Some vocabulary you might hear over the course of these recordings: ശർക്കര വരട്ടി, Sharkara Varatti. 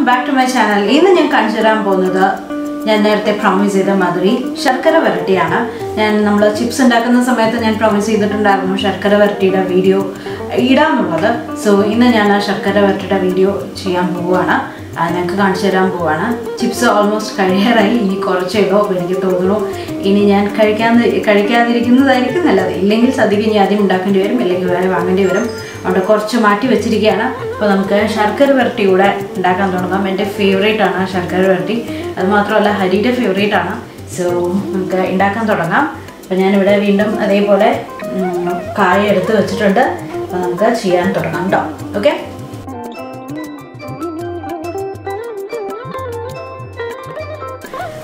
Welcome back to my channel. This is I promise you Sharkara Varatti. I chips and promise you Sharkara Varatti video. So this is Sharkara Varatti video. Chips are almost I and a corch mati vechiana, Palamka, Sharkara Varatti, Dakanam, and a favorite Anna Sharkara Varatti, and Matrola Hadita favorite Anna. So Indakan Torana, Panana Vindam, Adepole, Kaya at the Vechitranda, Palamka, Chian Toranam. Okay?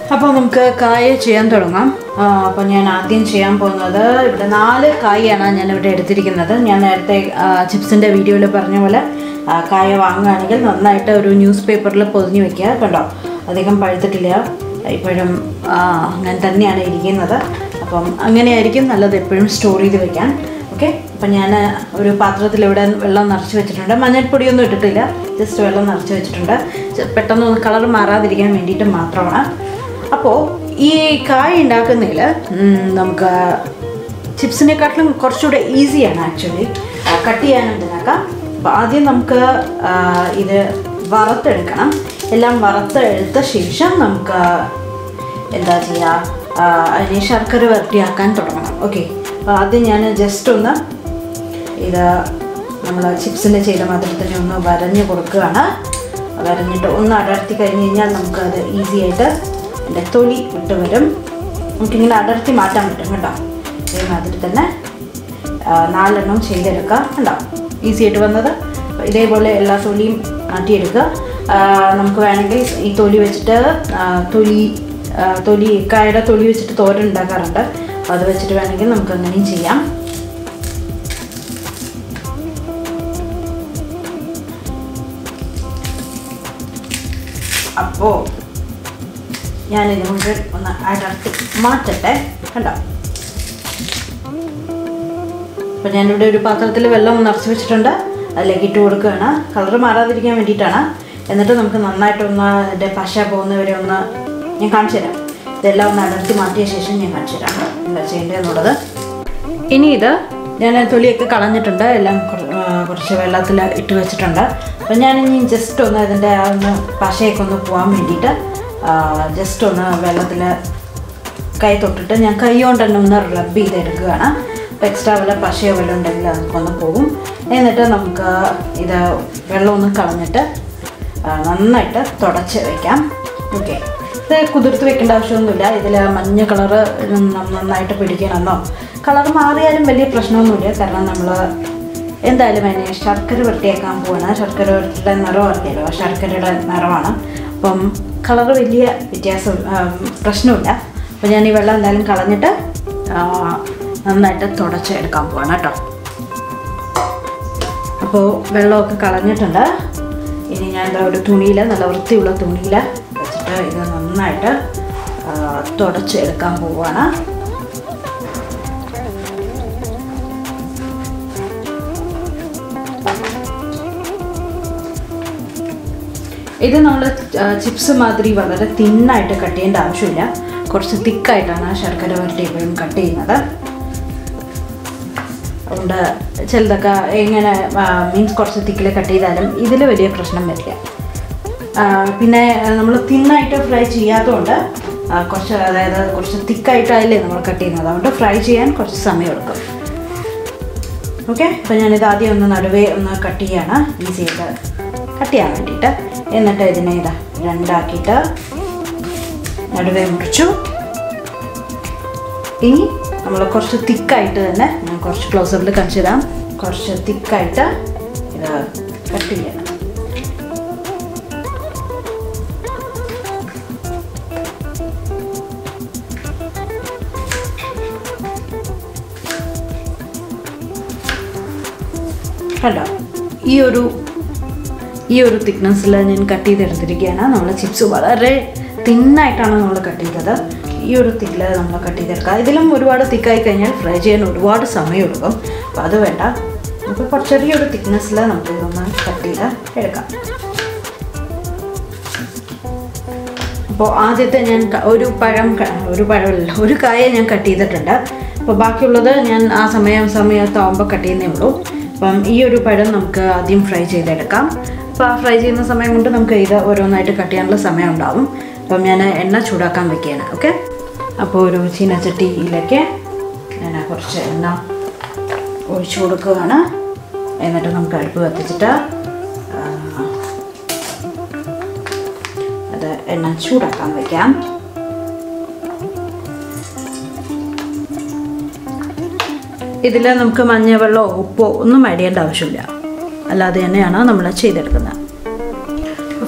Upamka, Kaya Chian Toranam. Panyanathin Chiam Ponada, Danale Kayana, Yanavatric another, Yanate chips in the video la Parnavola, Kaya Wanga Anigal, not night or newspaper la Posni Vicare, Panda. They compiled the Tilia, I put Nantani and Erikin other. Upon Angani Erikin, another prim story the weekend. Okay, Panana Rupatra the Levadan, well on Archivitunda, Manet put in the Tilia, just well on Archivitunda, Petan color Mara, the game indeed a Matrona. This kind of chips are easy actually. Cut it and then we cut it. And the toli put the madam, looking at other thimata madam. They mother than a Nalanum Chilerica and up. Easy to another, they will la toli antierica, Namcoanigas, Etoli vegeta, Toli Kaida Toli vegeta thought and Dagaranda, or the vegetative anagan, Namcani Chiam. Apo. I will add a match attack. But I will do the level of switch under a leggy to work on a color mara that became a ditana, and the Tonkan night on the Pasha bone the Verona. You can't share the love matter to Martiation. You can't share in either. Then I told you the Kalanatunda, Elam Corsavella to a chitunda. When I just told that I am Pasha on the poem editor. Just on a velatilla Kaitotatan, and Kayon and Rugby, the Gana, Pexta Vella Pasha Velanda on the poem, and the Tanamka either Velona Kalaneta, Nanata, Totachevicam. Okay. The Kudutu Kandashun Villa, the Mania color, Nanata Pedicanano. Kalamari and Melly Prashno Mudia, Karanamla, and the Alemania Sharkara Tacampona, Sharkara Lanaro, Sharkara Marana. Color of India, it has a Prashnoda, Pajanivella and Kalaneta, and that a thought a child component. Apo Vella Kalanetunda, in another Tunila, another Tula Tunila, etc. in another thought a child component. This is a chips madri very thin and cut in the shoe. It is thick and cut in the shell. It means thick and cut in the very pressure. Thin and fry chia. It is thick and cut in the fry chia and cut some milk. Okay, cut in in the Tadineda, Randa Kita, Nadavem Richu. In a course of thick kite and a course close of the Kanchira, course of thick kite, a this thickness is cut in this chips. Thin night is cut in this thickness. This thick is fried and water. That's why thickness is cut in this thickness. അപ്പോൾ ആദ്യത്തെ ഞാൻ ഒരു കായ ഞാൻ cut ചെയ്തിട്ടുണ്ട്. അപ്പോൾ ബാക്കിയുള്ളത് ഞാൻ ആ സമയത്താവുമ്പോൾ കട്ട് ചെയ്യുന്നേ ഉള്ളൂ. അപ്പം ഈ ഒരു പഴം നമുക്ക് ആദ്യം ഫ്രൈ ചെയ്തെടുക്കാം. അപ്പോൾ ആ ഫ്രൈ ചെയ്യുന്ന സമയം കൊണ്ട് നമുക്ക് ഇത് ഓരോന്നായിട്ട് കട്ട് ചെയ്യാനുള്ള സമയം ഉണ്ടാവും. അപ്പം ഞാൻ എണ്ണ ചൂടാക്കാൻ വെക്കുകയാണ്. ഓക്കെ, അപ്പോൾ ഒരു ചീനച്ചട്ടിയിലേക്ക് ഞാൻ കുറച്ച് എണ്ണ ഒഴിച്ചു കൊടുക്കുകയാണ്. എന്നിട്ട് നമുക്ക് അടുപ്പ് കത്തിച്ചിട്ട് അത് എണ്ണ ചൂടാക്കാൻ വയ്ക്കാം. ഇതിൽ നമുക്ക് മഞ്ഞവെള്ളമോ ഉപ്പോ ഒന്നും അടിയേണ്ട ആവശ്യമില്ല, അല്ലാതെ തന്നെയാണ് നമ്മൾ ചെയ്തെടുക്കുന്നത്.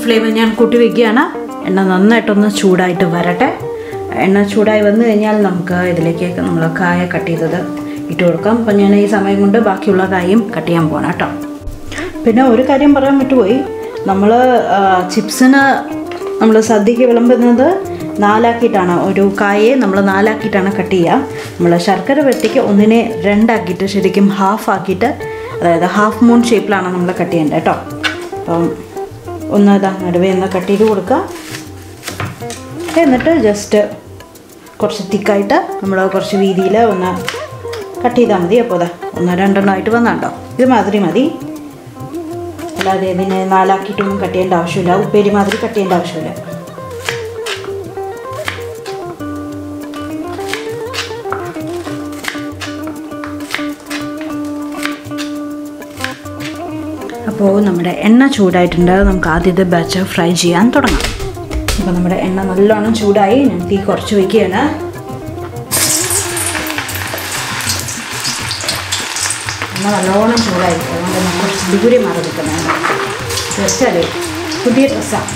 ഫ്ലെയിം ഞാൻ കൂട്ടി വയ്ക്കുകയാണ്. എണ്ണ നന്നായിട്ടൊന്ന് ചൂടായിട്ട് വരട്ടെ. എണ്ണ ചൂടായി വന്നു കഴിഞ്ഞാൽ നമുക്ക് ഇതിലേക്ക് നമ്മൾ കായ കട്ട് ചെയ്തത് ഇട്ട് കൊടുക്കാം. അപ്പം ഞാൻ ഈ സമയം കൊണ്ട് ബാക്കിയുള്ള കായും കട്ട് ചെയ്യാൻ പോകണം കേട്ടോ. പിന്നെ ഒരു കാര്യം പറയാൻ വിട്ടുപോയി, നമ്മൾ ചിപ്സിന് നമ്മൾ സദ്യക്ക് വിളമ്പുന്നത് നാലാക്കിയിട്ടാണ്, ഒരു കായയെ നമ്മൾ നാലാക്കിയിട്ടാണ് കട്ട് ചെയ്യുക. നമ്മൾ ശർക്കര വരട്ടിക്ക് ഒന്നിനെ രണ്ടാക്കിയിട്ട് ശരിക്കും ഹാഫ് ആക്കിയിട്ട്, അതായത് ഹാഫ് മൂൺ ഷേപ്പിലാണ് നമ്മൾ കട്ട് ചെയ്യേണ്ടത് കേട്ടോ. അപ്പം ഒന്ന് ഇതാ നടുവേ ഒന്ന് കട്ട് ചെയ്ത് കൊടുക്കുക. എന്നിട്ട് ജസ്റ്റ് കുറച്ച് തിക്കായിട്ട് നമ്മൾ കുറച്ച് വീതിയിൽ ഒന്ന് കട്ട് ചെയ്താൽ മതി. അപ്പോൾ അതാ ഒന്ന് രണ്ടെണ്ണമായിട്ട് വന്നാട്ടോ, ഇത് മാതിരി മതി. അല്ലാതെ ഇതിനെ നാലാക്കിയിട്ടൊന്നും കട്ട് ചെയ്യേണ്ട ആവശ്യമില്ല, ഉപ്പേരി മാതിരി കട്ട് ചെയ്യേണ്ട ആവശ്യമില്ല. അപ്പോൾ നമ്മുടെ എണ്ണ ചൂടായിട്ടുണ്ട്, നമുക്ക് ആദ്യത്തെ ബാച്ച് ഫ്രൈ ചെയ്യാൻ തുടങ്ങാം. അപ്പോൾ നമ്മുടെ എണ്ണ നല്ലോണം ചൂടായി, ഞാൻ തീ കുറച്ച് വയ്ക്കുകയാണ്. എണ്ണ നല്ലോണം ചൂടായി, അതുകൊണ്ട് നമ്മൾ ദൂരെ മാറി നിൽക്കുന്നതാണ്. ഡ്രസ്സല്ലേ, പുതിയ ഡ്രസ്സാണ്.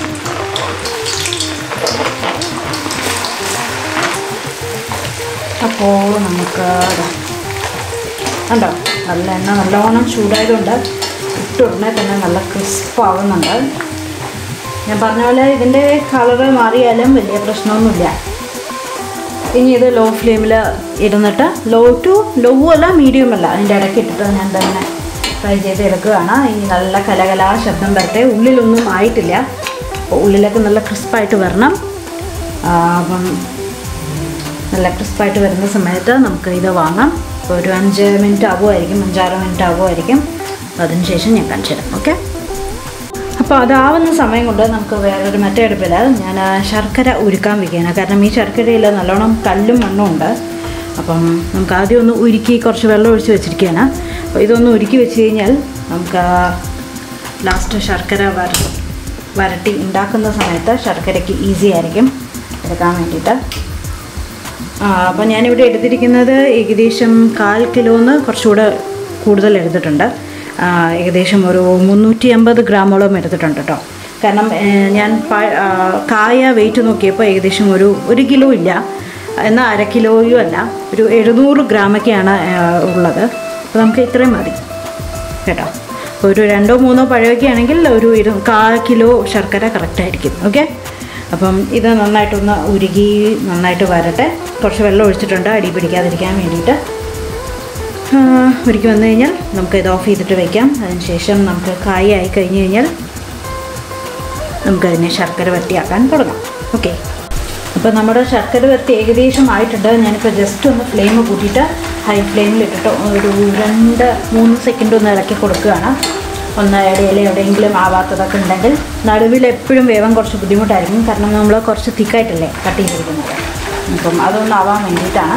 അപ്പോൾ നമുക്ക് ഉണ്ടോ നല്ല എണ്ണ നല്ലോണം ചൂടായതുകൊണ്ട് ഇട്ടുടനെ തന്നെ നല്ല ക്രിസ്പാവുന്നുണ്ട്. ഞാൻ പറഞ്ഞ പോലെ ഇതിൻ്റെ കളറ് മാറിയാലും വലിയ പ്രശ്നമൊന്നുമില്ല. ഇനി ഇത് ലോ ഫ്ലെയിമിൽ ഇരുന്നിട്ട്, ലോ അല്ല മീഡിയം അല്ല, അതിൻ്റെ ഇടയ്ക്ക് ഇട്ടിട്ട് ഞാൻ തന്നെ ഫ്രൈ ചെയ്ത് എടുക്കുകയാണ്. ഇനി നല്ല കലകലാ ശബ്ദം വരട്ടെ. ഉള്ളിലൊന്നും ആയിട്ടില്ല, അപ്പോൾ ഉള്ളിലേക്ക് നല്ല ക്രിസ്പായിട്ട് വരണം. അപ്പം നല്ല ക്രിസ്പായിട്ട് വരുന്ന സമയത്ത് നമുക്ക് ഇത് വാങ്ങാം. അപ്പോൾ ഒരു 5 മിനിറ്റ് ആവുമായിരിക്കും, 5-6 മിനിറ്റ് ആവുമായിരിക്കും. അതിനുശേഷം ഞാൻ കാണിച്ചു തരാം. ഓക്കെ, അപ്പോൾ അതാവുന്ന സമയം കൊണ്ട് നമുക്ക് വേറൊരു മറ്റേ അടുപ്പിൽ ഞാൻ ശർക്കര ഉരുക്കാൻ വയ്ക്കുകയാണ്. കാരണം ഈ ശർക്കരയിൽ നല്ലോണം കല്ലും മണ്ണും ഉണ്ട്. അപ്പം നമുക്ക് ആദ്യം ഒന്ന് ഉരുക്കി കുറച്ച് വെള്ളം ഒഴിച്ച് വെച്ചിരിക്കുകയാണ്. അപ്പോൾ ഇതൊന്ന് ഉരുക്കി വെച്ച് കഴിഞ്ഞാൽ നമുക്ക് ലാസ്റ്റ് ശർക്കര വരട്ടി ഉണ്ടാക്കുന്ന സമയത്ത് ശർക്കരയ്ക്ക് ഈസി ആയിരിക്കും എടുക്കാൻ വേണ്ടിയിട്ട്. അപ്പോൾ ഞാനിവിടെ എടുത്തിരിക്കുന്നത് ഏകദേശം 1/4 കിലോന്ന് കുറച്ചുകൂടെ കൂടുതൽ എടുത്തിട്ടുണ്ട്. ഏകദേശം ഒരു 350 ഗ്രാമോളം എടുത്തിട്ടുണ്ട് കേട്ടോ. കാരണം ഞാൻ കായ വെയിറ്റ് നോക്കിയപ്പോൾ ഏകദേശം ഒരു കിലോ ഇല്ല, എന്നാൽ 1/2 കിലോയും അല്ല, ഒരു 700 ഗ്രാമൊക്കെയാണ് ഉള്ളത്. അപ്പോൾ നമുക്ക് ഇത്രയും മതി കേട്ടോ. ഒരു 2-3 പഴമൊക്കെ ആണെങ്കിൽ ഒരു 1/4 കിലോ ശർക്കര കറക്റ്റായിരിക്കും. ഓക്കെ, അപ്പം ഇത് നന്നായിട്ടൊന്ന് ഉരുകി നന്നായിട്ട് വരട്ടെ. കുറച്ച് വെള്ളം ഒഴിച്ചിട്ടുണ്ട് അടി പിടിക്കാതിരിക്കാൻ വേണ്ടിയിട്ട്. ഒരിക്കൽ വന്നു കഴിഞ്ഞാൽ നമുക്ക് ഇത് ഓഫ് ചെയ്തിട്ട് വയ്ക്കാം. അതിനുശേഷം നമുക്ക് കായ ആയി കഴിഞ്ഞ് കഴിഞ്ഞാൽ നമുക്കതിനെ ശർക്കര വരട്ടിയാക്കാൻ തുടങ്ങാം. ഓക്കെ, അപ്പോൾ നമ്മുടെ ശർക്കര വരട്ടി ഏകദേശം ആയിട്ടുണ്ട്. ഞാനിപ്പോൾ ജസ്റ്റ് ഒന്ന് ഫ്ലെയിം കൂട്ടിയിട്ട് ഹൈ ഫ്ലെയിമിലിട്ടിട്ട് ഒരു 2-3 സെക്കൻഡ് ഒന്ന് ഇളക്കി കൊടുക്കുകയാണ്. ഒന്ന് ഇടയിൽ എവിടെയെങ്കിലും ആവാത്തതൊക്കെ ഉണ്ടെങ്കിൽ, നടുവിൽ എപ്പോഴും വേവാൻ കുറച്ച് ബുദ്ധിമുട്ടായിരിക്കും, കാരണം നമ്മൾ കുറച്ച് തിക്കായിട്ടല്ലേ കട്ട് ചെയ്തിരിക്കുന്നത്. അപ്പം അതൊന്നും ആവാൻ വേണ്ടിയിട്ടാണ്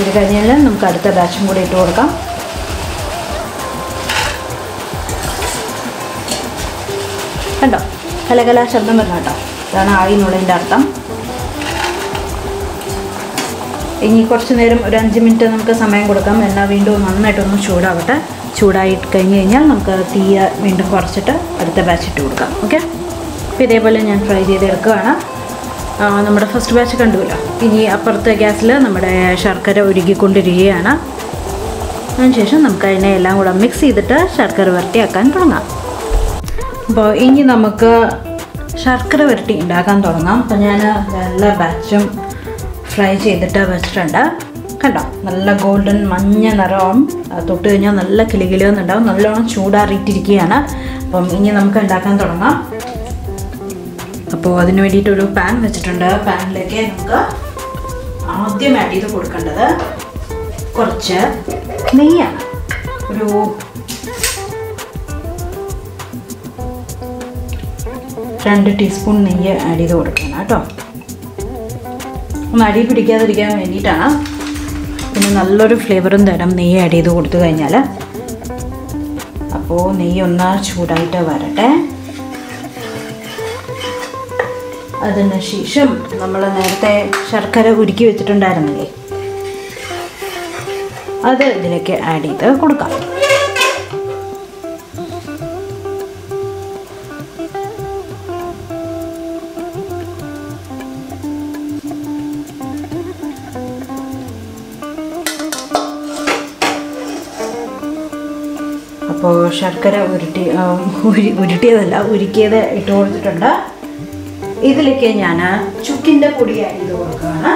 ഇത് കഴിഞ്ഞാൽ നമുക്ക് അടുത്ത ബാച്ചും കൂടി ഇട്ട് കൊടുക്കാം. കണ്ടോ കലകല ശബ്ദം വരണം കേട്ടോ, അതാണ് ആയി എന്നുള്ളതിൻ്റെ അർത്ഥം. ഇനി കുറച്ച് നേരം ഒരു 5 മിനിറ്റ് നമുക്ക് സമയം കൊടുക്കാം. എന്നാൽ വീണ്ടും നന്നായിട്ടൊന്ന് ചൂടാവട്ടെ. ചൂടായിട്ട് കഴിഞ്ഞ് കഴിഞ്ഞാൽ നമുക്ക് തീയ വീണ്ടും കുറച്ചിട്ട് അടുത്ത ബാച്ച് ഇട്ട് കൊടുക്കാം. ഓക്കെ, ഇതേപോലെ ഞാൻ ഫ്രൈ ചെയ്തെടുക്കുകയാണ്. നമ്മുടെ ഫസ്റ്റ് ബാച്ച് കണ്ടുവല്ലോ. ഇനി അപ്പുറത്തെ ഗ്യാസിൽ നമ്മുടെ ശർക്കര ഉരുകിക്കൊണ്ടിരിക്കുകയാണ്. അതിനുശേഷം നമുക്ക് അതിനെ എല്ലാം കൂടെ മിക്സ് ചെയ്തിട്ട് ശർക്കര വരട്ടിയാക്കാൻ തുടങ്ങാം. അപ്പോൾ ഇനി നമുക്ക് ശർക്കര വരട്ടി ഉണ്ടാക്കാൻ തുടങ്ങാം. അപ്പോൾ ഞാൻ എല്ലാ ബാച്ചും ഫ്രൈ ചെയ്തിട്ട് വെച്ചിട്ടുണ്ട്. കണ്ടോ, നല്ല ഗോൾഡൻ മഞ്ഞ നിറവും തൊട്ട് കഴിഞ്ഞാൽ നല്ല കിളികിളിയൊന്നുണ്ടാവും. നല്ലോണം ചൂടാറിയിട്ടിരിക്കുകയാണ്. അപ്പം ഇനി നമുക്ക് ഉണ്ടാക്കാൻ തുടങ്ങാം. അപ്പോൾ അതിന് വേണ്ടിയിട്ടൊരു പാൻ വെച്ചിട്ടുണ്ട്. പാനിലേക്ക് നമുക്ക് ആദ്യമായിട്ട് ഇത് കൊടുക്കേണ്ടത് കുറച്ച് നെയ്യാണ്. ഒരു 2 ടീസ്പൂൺ നെയ്യ് ആഡ് ചെയ്ത് കൊടുക്കണം കേട്ടോ. ഒന്ന് അടി പിടിക്കാതിരിക്കാൻ വേണ്ടിയിട്ടാണ്. പിന്നെ നല്ലൊരു ഫ്ലേവറും തരാം നെയ്യ് ആഡ് ചെയ്ത് കൊടുത്തു കഴിഞ്ഞാൽ. അപ്പോൾ നെയ്യ് ഒന്ന് ചൂടായിട്ട് വരട്ടെ. അതിന് ശേഷം നമ്മൾ നേരത്തെ ശർക്കര ഉരുക്കി വെച്ചിട്ടുണ്ടായിരുന്നില്ലേ, അത് ഇതിലേക്ക് ആഡ് ചെയ്ത് കൊടുക്കാം. അപ്പോൾ ശർക്കര ഉരുട്ടിയതല്ല ഉരുക്കിയത് ഇട്ട് കൊടുത്തിട്ടുണ്ട്. ഇതിലേക്ക് ഞാൻ ചുക്കിൻ്റെ പൊടി ആഡ് ചെയ്ത് കൊടുക്കുകയാണ്.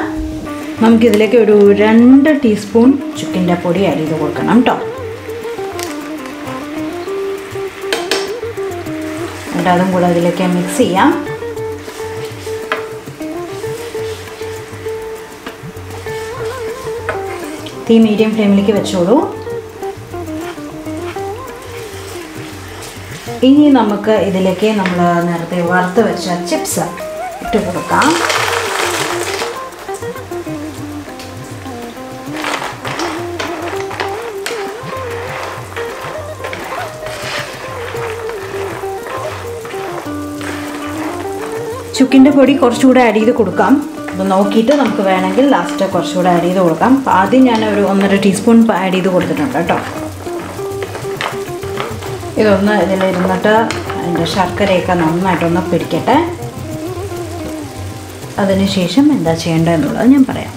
നമുക്കിതിലേക്ക് ഒരു 2 ടീസ്പൂൺ ചുക്കിൻ്റെ പൊടി ആഡ് ചെയ്ത് കൊടുക്കണം കേട്ടോ. എന്നിട്ട് അതും കൂടെ ഇതിലേക്ക് മിക്സ് ചെയ്യാം. തീ മീഡിയം ഫ്ലെയിമിലേക്ക് വെച്ചോളൂ. ഇനി നമുക്ക് ഇതിലേക്ക് നമ്മൾ നേരത്തെ വറുത്ത് വെച്ച ചിപ്സ് ഇട്ട് കൊടുക്കാം. ചുക്കിൻ്റെ പൊടി കുറച്ചുകൂടെ ആഡ് ചെയ്ത് കൊടുക്കാം. അപ്പോൾ നോക്കിയിട്ട് നമുക്ക് വേണമെങ്കിൽ ലാസ്റ്റ് കുറച്ചുകൂടെ ആഡ് ചെയ്ത് കൊടുക്കാം. ആദ്യം ഞാൻ ഒരു 1.5 ടീസ്പൂൺ ആഡ് ചെയ്ത് കൊടുത്തിട്ടുണ്ട് കേട്ടോ. ഇതൊന്ന് ഇതിലിരുന്നിട്ട് അതിൻ്റെ ശർക്കരയൊക്കെ നന്നായിട്ടൊന്ന് പിടിക്കട്ടെ. അതിനുശേഷം എന്താ ചെയ്യേണ്ടതെന്നുള്ളത് ഞാൻ പറയാം.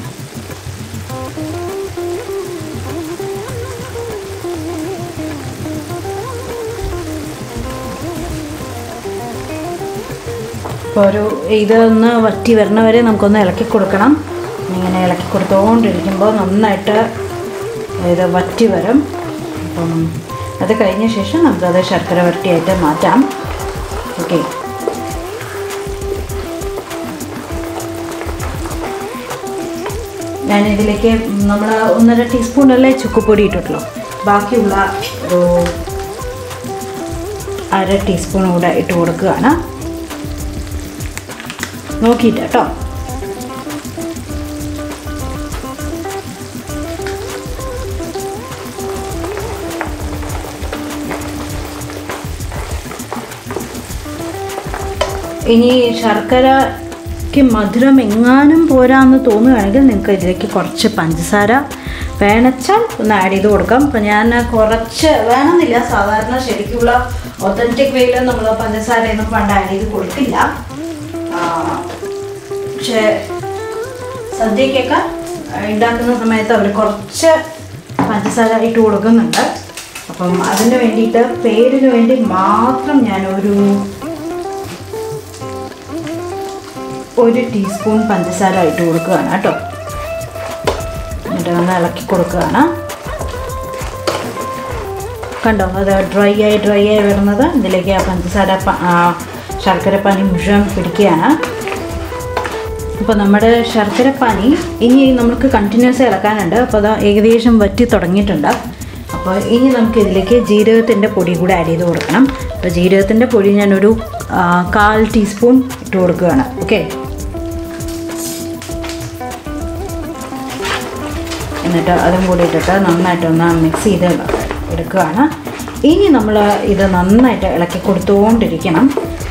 ഇപ്പോൾ ഒരു ഇതൊന്ന് വറ്റി വരണവരെ നമുക്കൊന്ന് ഇളക്കി കൊടുക്കണം. ഇങ്ങനെ ഇളക്കി കൊടുത്തുകൊണ്ടിരിക്കുമ്പോൾ നന്നായിട്ട് ഇത് വറ്റി വരും. അപ്പം അത് കഴിഞ്ഞ ശേഷം നമുക്കത് ശർക്കര വരട്ടിയായിട്ട് മാറ്റാം. ഓക്കെ, ഞാനിതിലേക്ക് നമ്മൾ 1.5 ടീസ്പൂണല്ലേ ചുക്കുപൊടി ഇട്ടിട്ടുള്ളൂ. ബാക്കിയുള്ള ഒരു 1/2 ടീസ്പൂൺ കൂടെ ഇട്ട് കൊടുക്കുകയാണ്. നോക്കിയിട്ട് കേട്ടോ. ഇനി ശർക്കരയ്ക്ക് മധുരം എങ്ങാനും പോരാന്ന് തോന്നുകയാണെങ്കിൽ നിങ്ങൾക്ക് ഇതിലേക്ക് കുറച്ച് പഞ്ചസാര വേണച്ചാൽ ഒന്ന് ആഡ് ചെയ്ത് കൊടുക്കാം. അപ്പം ഞാൻ കുറച്ച് വേണമെന്നില്ല. സാധാരണ ശരിക്കുള്ള ഒത്തൻറ്റിക് വേയിൽ നമ്മൾ പഞ്ചസാരയൊന്നും പണ്ട് ആഡ് ചെയ്ത് കൊടുക്കില്ല. പക്ഷേ സദ്യക്കൊക്കെ ഉണ്ടാക്കുന്ന സമയത്ത് അവർ കുറച്ച് പഞ്ചസാര ഇട്ട് കൊടുക്കുന്നുണ്ട്. അപ്പം അതിന് വേണ്ടിയിട്ട് പേരിന് വേണ്ടി മാത്രം ഞാനൊരു 1 ടീസ്പൂൺ പഞ്ചസാര ഇട്ട് കൊടുക്കുകയാണ് കേട്ടോ. എന്നിട്ട് ഒന്ന് ഇളക്കി കൊടുക്കുകയാണ്. കണ്ടോ, അത് ഡ്രൈ ആയി വരുന്നത്. ഇതിലേക്ക് ആ പഞ്ചസാര ശർക്കരപ്പാനി മുഴുവൻ പിടിക്കുകയാണ്. അപ്പോൾ നമ്മുടെ ശർക്കരപ്പാനി ഇനി നമുക്ക് കണ്ടിന്യൂസ് ഇളക്കാനുണ്ട്. അപ്പോൾ അത് ഏകദേശം വറ്റി തുടങ്ങിയിട്ടുണ്ട്. അപ്പോൾ ഇനി നമുക്ക് ഇതിലേക്ക് ജീരകത്തിൻ്റെ പൊടി കൂടെ ആഡ് ചെയ്ത് കൊടുക്കണം. അപ്പോൾ ജീരകത്തിൻ്റെ പൊടി ഞാനൊരു 1/4 ടീസ്പൂൺ ഇട്ട് കൊടുക്കുകയാണ്. ഓക്കെ, എന്നിട്ട് അതും കൂടി ഇട്ടിട്ട് നന്നായിട്ടൊന്ന് മിക്സ് ചെയ്ത് എടുക്കുകയാണ്. ഇനി നമ്മൾ ഇത് നന്നായിട്ട് ഇളക്കി കൊടുത്തുകൊണ്ടിരിക്കണം.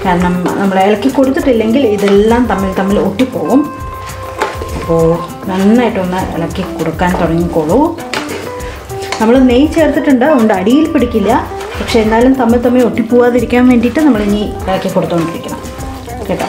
കാരണം നമ്മൾ ഇളക്കി കൊടുത്തിട്ടില്ലെങ്കിൽ ഇതെല്ലാം തമ്മിൽ ഒട്ടിപ്പോകും. അപ്പോൾ നന്നായിട്ടൊന്ന് ഇളക്കി കൊടുക്കാൻ തുടങ്ങിക്കോളൂ. നമ്മൾ നെയ്യ് ചേർത്തിട്ടുണ്ട്, അതുകൊണ്ട് അടിയിൽ പിടിക്കില്ല. പക്ഷേ എന്നാലും തമ്മിൽ ഒട്ടിപ്പോവാതിരിക്കാൻ വേണ്ടിയിട്ട് നമ്മളിനി ഇളക്കി കൊടുത്തുകൊണ്ടിരിക്കണം. সেটা।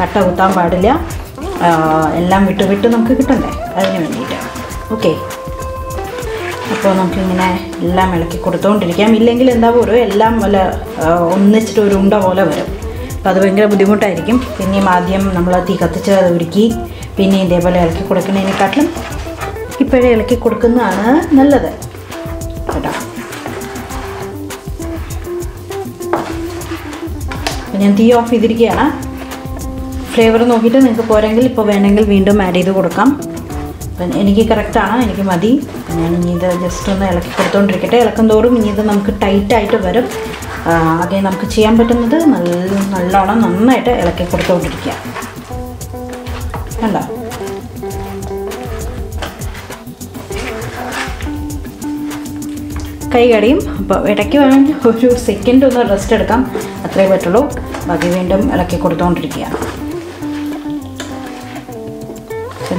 കട്ട കുത്താൻ പാടില്ല, എല്ലാം വിട്ട് വിട്ട് നമുക്ക് കിട്ടണ്ടേ അതിന് വേണ്ടിയിട്ട്. ഓക്കെ, അപ്പോൾ നമുക്കിങ്ങനെ എല്ലാം ഇളക്കി കൊടുത്തുകൊണ്ടിരിക്കാം. ഇല്ലെങ്കിൽ എന്താ പോലും എല്ലാം പോലെ ഒന്നിച്ചിട്ട് ഒരു ഉണ്ട പോലെ വരും. അപ്പോൾ അത് ഭയങ്കര ബുദ്ധിമുട്ടായിരിക്കും. പിന്നെയും ആദ്യം നമ്മൾ തീ കത്തിച്ച് അത് ഒരുക്കി പിന്നെ ഇതേപോലെ ഇളക്കി കൊടുക്കുന്നതിനെക്കാട്ടിലും ഇപ്പോഴേ ഇളക്കി കൊടുക്കുന്നതാണ് നല്ലത് കേട്ടോ. ഞാൻ തീ ഓഫ് ചെയ്തിരിക്കുകയാണ്. ഫ്ലേവർ നോക്കിയിട്ട് നിങ്ങൾക്ക് പോരെങ്കിൽ ഇപ്പോൾ വേണമെങ്കിൽ വീണ്ടും ആഡ് ചെയ്ത് കൊടുക്കാം. അപ്പം എനിക്ക് കറക്റ്റാണ്, എനിക്ക് മതി. ഞാൻ ഇനി ഇത് ജസ്റ്റ് ഒന്ന് ഇളക്കി കൊടുത്തുകൊണ്ടിരിക്കട്ടെ. ഇളക്കം തോറും ഇനി ഇത് നമുക്ക് ടൈറ്റായിട്ട് വരും. ആകെ നമുക്ക് ചെയ്യാൻ പറ്റുന്നത് നല്ലോണം നന്നായിട്ട് ഇളക്കി കൊടുത്തുകൊണ്ടിരിക്കുക. കണ്ടോ കൈ കടിയും. അപ്പോൾ ഇടയ്ക്ക് വേണമെങ്കിൽ ഒരു സെക്കൻഡ് ഒന്ന് റെസ്റ്റ് എടുക്കാം, അത്രേ പറ്റുള്ളൂ. ബാക്കി വീണ്ടും ഇളക്കി കൊടുത്തുകൊണ്ടിരിക്കുക. അപ്പം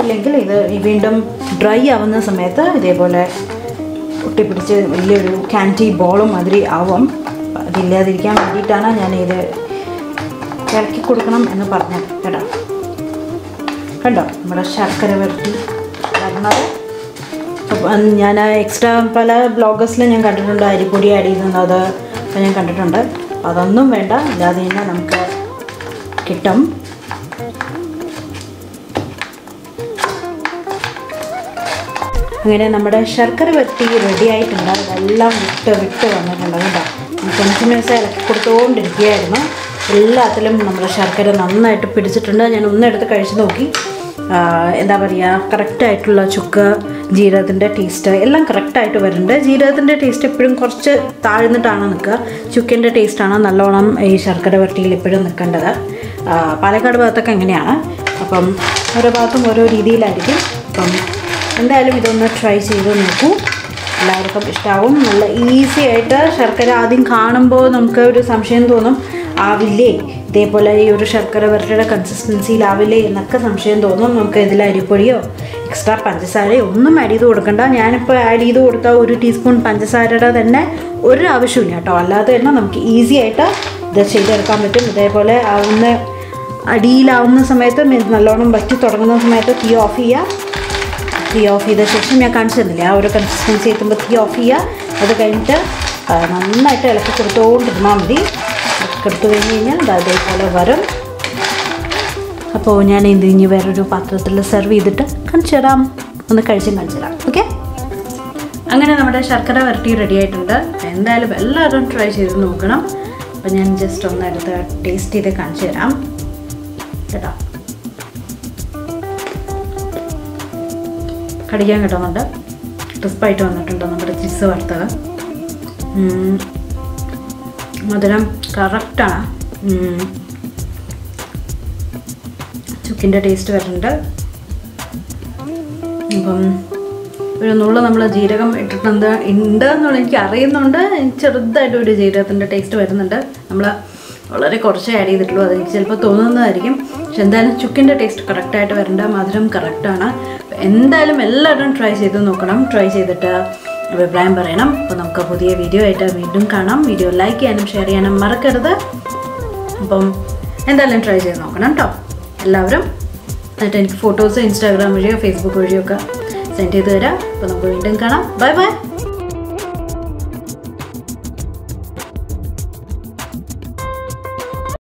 ഇല്ലെങ്കിൽ ഇത് വീണ്ടും ഡ്രൈ ആവുന്ന സമയത്ത് ഇതേപോലെ ഒട്ടിപ്പിടിച്ച് വലിയൊരു ക്യാൻറ്റി ബോളും മാതിരി ആവും. അതില്ലാതിരിക്കാൻ വേണ്ടിയിട്ടാണ് ഞാനിത് ഇളക്കി കൊടുക്കണം എന്ന് പറഞ്ഞത് കേട്ടോ. കണ്ടോ നമ്മുടെ ശർക്കര വരട്ടി വരുന്നത്. അപ്പം ഞാൻ എക്സ്ട്രാ പല ബ്ലോഗേഴ്സിൽ ഞാൻ കണ്ടിട്ടുണ്ട് അരിപ്പൊടി ആഡ് ചെയ്യുന്നത്, അപ്പം ഞാൻ കണ്ടിട്ടുണ്ട്. അപ്പം അതൊന്നും വേണ്ട, ഇല്ലാതെ തന്നെ നമുക്ക് കിട്ടും. അങ്ങനെ നമ്മുടെ ശർക്കര വരട്ടി റെഡി ആയിട്ടുണ്ട്. അതെല്ലാം വിട്ട് വിട്ട് വന്നിട്ടുണ്ട് കേട്ടോ. കണ്ടിന്യൂസ് ഇളക്കി കൊടുത്തുകൊണ്ടിരിക്കുകയായിരുന്നു. എല്ലാത്തിലും നമ്മുടെ ശർക്കര നന്നായിട്ട് പിടിച്ചിട്ടുണ്ട്. ഞാൻ ഒന്നെടുത്ത് കഴിച്ച് നോക്കി, എന്താ പറയുക, കറക്റ്റായിട്ടുള്ള ചുക്ക് ജീരകത്തിൻ്റെ ടേസ്റ്റ് എല്ലാം കറക്റ്റായിട്ട് വരുന്നുണ്ട്. ജീരകത്തിൻ്റെ ടേസ്റ്റ് എപ്പോഴും കുറച്ച് താഴ്ന്നിട്ടാണ് നിൽക്കുക. ചുക്കിൻ്റെ ടേസ്റ്റാണ് നല്ലോണം ഈ ശർക്കര വരട്ടിയിൽ എപ്പോഴും നിൽക്കേണ്ടത്. പാലക്കാട് ഭാഗത്തൊക്കെ അങ്ങനെയാണ്. അപ്പം ഓരോ ഭാഗത്തും ഓരോ രീതിയിലായിരിക്കും. അപ്പം എന്തായാലും ഇതൊന്ന് ട്രൈ ചെയ്ത് നോക്കൂ, എല്ലാവർക്കും ഇഷ്ടമാവും. നല്ല ഈസി ആയിട്ട് ശർക്കര ആദ്യം കാണുമ്പോൾ നമുക്ക് ഒരു സംശയം തോന്നും, ആവില്ലേ ഇതേപോലെ ഈ ഒരു ശർക്കര വരട്ടിയുടെ കൺസിസ്റ്റൻസിയിലാവില്ലേ എന്നൊക്കെ സംശയം തോന്നും. നമുക്ക് ഇതിൽ അരിപ്പൊടിയോ എക്സ്ട്രാ പഞ്ചസാരയോ ഒന്നും ആഡ് ചെയ്ത് കൊടുക്കണ്ട. ഞാനിപ്പോൾ ആഡ് ചെയ്ത് കൊടുത്ത 1 ടീസ്പൂൺ പഞ്ചസാരയുടെ തന്നെ ഒരു ആവശ്യമില്ല കേട്ടോ. അല്ലാതെ തന്നെ നമുക്ക് ഈസി ആയിട്ട് ഇത് ചെയ്തെടുക്കാൻ പറ്റും. ഇതേപോലെ ആവുന്ന അടിയിലാവുന്ന സമയത്ത് നല്ലോണം വറ്റി തുടങ്ങുന്ന സമയത്ത് തീ ഓഫ് ചെയ്യുക. തീ ഓഫ് ചെയ്ത ശേഷം ഞാൻ കാണിച്ചു തന്നില്ലേ ആ ഒരു കൺസിസ്റ്റൻസി എത്തുമ്പോൾ തീ ഓഫ് ചെയ്യുക. അത് കഴിഞ്ഞിട്ട് നന്നായിട്ട് ഇളക്കി കൊടുത്തുകൊണ്ടിരുന്നാൽ മതി. എടുത്തു കഴിഞ്ഞ് കഴിഞ്ഞാൽ അതേപോലെ വരും. അപ്പോൾ ഞാൻ ഇത് ഇനി വേറൊരു പാത്രത്തിൽ സെർവ് ചെയ്തിട്ട് കാണിച്ചു തരാം, ഒന്ന് കാണിച്ചു തരാം. ഓക്കെ, അങ്ങനെ നമ്മുടെ ശർക്കര വരട്ടി റെഡി ആയിട്ടുണ്ട്. എന്തായാലും എല്ലാവരും ട്രൈ ചെയ്ത് നോക്കണം. അപ്പം ഞാൻ ജസ്റ്റ് ഒന്ന് എടുത്ത് ടേസ്റ്റ് ചെയ്ത് കാണിച്ചു തരാം കേട്ടോ. കടിക്കാൻ കിട്ടുന്നുണ്ട്, ക്രിസ്പായിട്ട് വന്നിട്ടുണ്ട് നമ്മുടെ ചിപ്സ് വറുത്തത്. മധുരം കറക്റ്റാണ്, ചുക്കിൻ്റെ ടേസ്റ്റ് വരുന്നുണ്ട്. അപ്പം ഒരു നുള്ളു നമ്മൾ ജീരകം ഇട്ടിട്ടുണ്ട് ഉണ്ടെന്നുള്ള എനിക്ക് അറിയുന്നുണ്ട്. ചെറുതായിട്ട് ഒരു ജീരകത്തിൻ്റെ ടേസ്റ്റ് വരുന്നുണ്ട്. നമ്മൾ വളരെ കുറച്ചേ ആഡ് ചെയ്തിട്ടുള്ളൂ, അതെനിക്ക് ചിലപ്പോൾ തോന്നുന്നതായിരിക്കും. പക്ഷെ എന്തായാലും ചുക്കിൻ്റെ ടേസ്റ്റ് കറക്റ്റായിട്ട് വരുന്നുണ്ട്, മധുരം കറക്റ്റാണ്. എന്തായാലും എല്ലാവരും ട്രൈ ചെയ്ത് നോക്കണം, ട്രൈ ചെയ്തിട്ട് അഭിപ്രായം പറയണം. അപ്പോൾ നമുക്ക് പുതിയ വീഡിയോ ആയിട്ട് വീണ്ടും കാണാം. വീഡിയോ ലൈക്ക് ചെയ്യാനും ഷെയർ ചെയ്യാനും മറക്കരുത്. അപ്പം എന്തായാലും ട്രൈ ചെയ്ത് നോക്കണം കേട്ടോ എല്ലാവരും. എന്നിട്ട് എനിക്ക് ഫോട്ടോസ് ഇൻസ്റ്റാഗ്രാം വഴിയോ ഫേസ്ബുക്ക് വഴിയോ ഒക്കെ സെൻഡ് ചെയ്ത് തരാം. അപ്പോൾ നമുക്ക് വീണ്ടും കാണാം. Bye by.